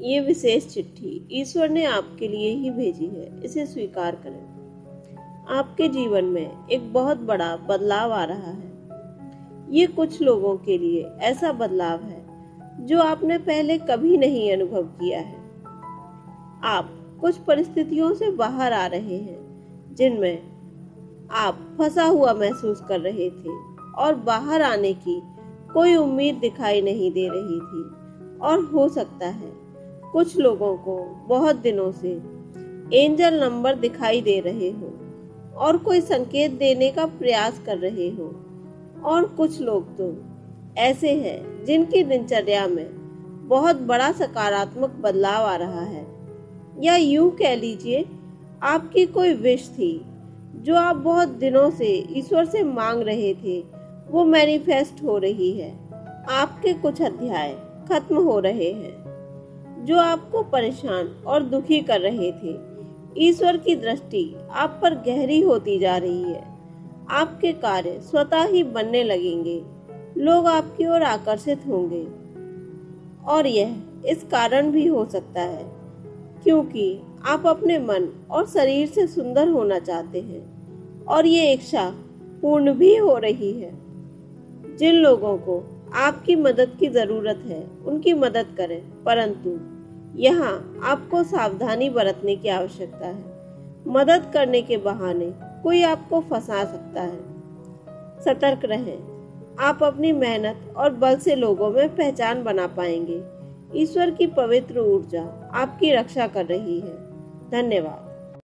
ये विशेष चिट्ठी ईश्वर ने आपके लिए ही भेजी है, इसे स्वीकार करें। आपके जीवन में एक बहुत बड़ा बदलाव आ रहा है। ये कुछ लोगों के लिए ऐसा बदलाव है जो आपने पहले कभी नहीं अनुभव किया है। आप कुछ परिस्थितियों से बाहर आ रहे हैं जिनमें आप फंसा हुआ महसूस कर रहे थे और बाहर आने की कोई उम्मीद दिखाई नहीं दे रही थी। और हो सकता है कुछ लोगों को बहुत दिनों से एंजल नंबर दिखाई दे रहे हो और कोई संकेत देने का प्रयास कर रहे हो। और कुछ लोग तो ऐसे हैं जिनकी दिनचर्या में बहुत बड़ा सकारात्मक बदलाव आ रहा है, या यूं कह लीजिए आपकी कोई विश थी जो आप बहुत दिनों से ईश्वर से मांग रहे थे, वो मैनिफेस्ट हो रही है। आपके कुछ अध्याय खत्म हो रहे हैं जो आपको परेशान और दुखी कर रहे थे। ईश्वर की दृष्टि आप पर गहरी होती जा रही है। आपके कार्य स्वतः ही बनने लगेंगे, लोग आपकी ओर आकर्षित होंगे। और यह इस कारण भी हो सकता है क्योंकि आप अपने मन और शरीर से सुंदर होना चाहते हैं और ये इच्छा पूर्ण भी हो रही है। जिन लोगों को आपकी मदद की जरूरत है उनकी मदद करें, परंतु यहाँ आपको सावधानी बरतने की आवश्यकता है। मदद करने के बहाने कोई आपको फंसा सकता है। सतर्क रहें, आप अपनी मेहनत और बल से लोगों में पहचान बना पाएंगे। ईश्वर की पवित्र ऊर्जा आपकी रक्षा कर रही है। धन्यवाद।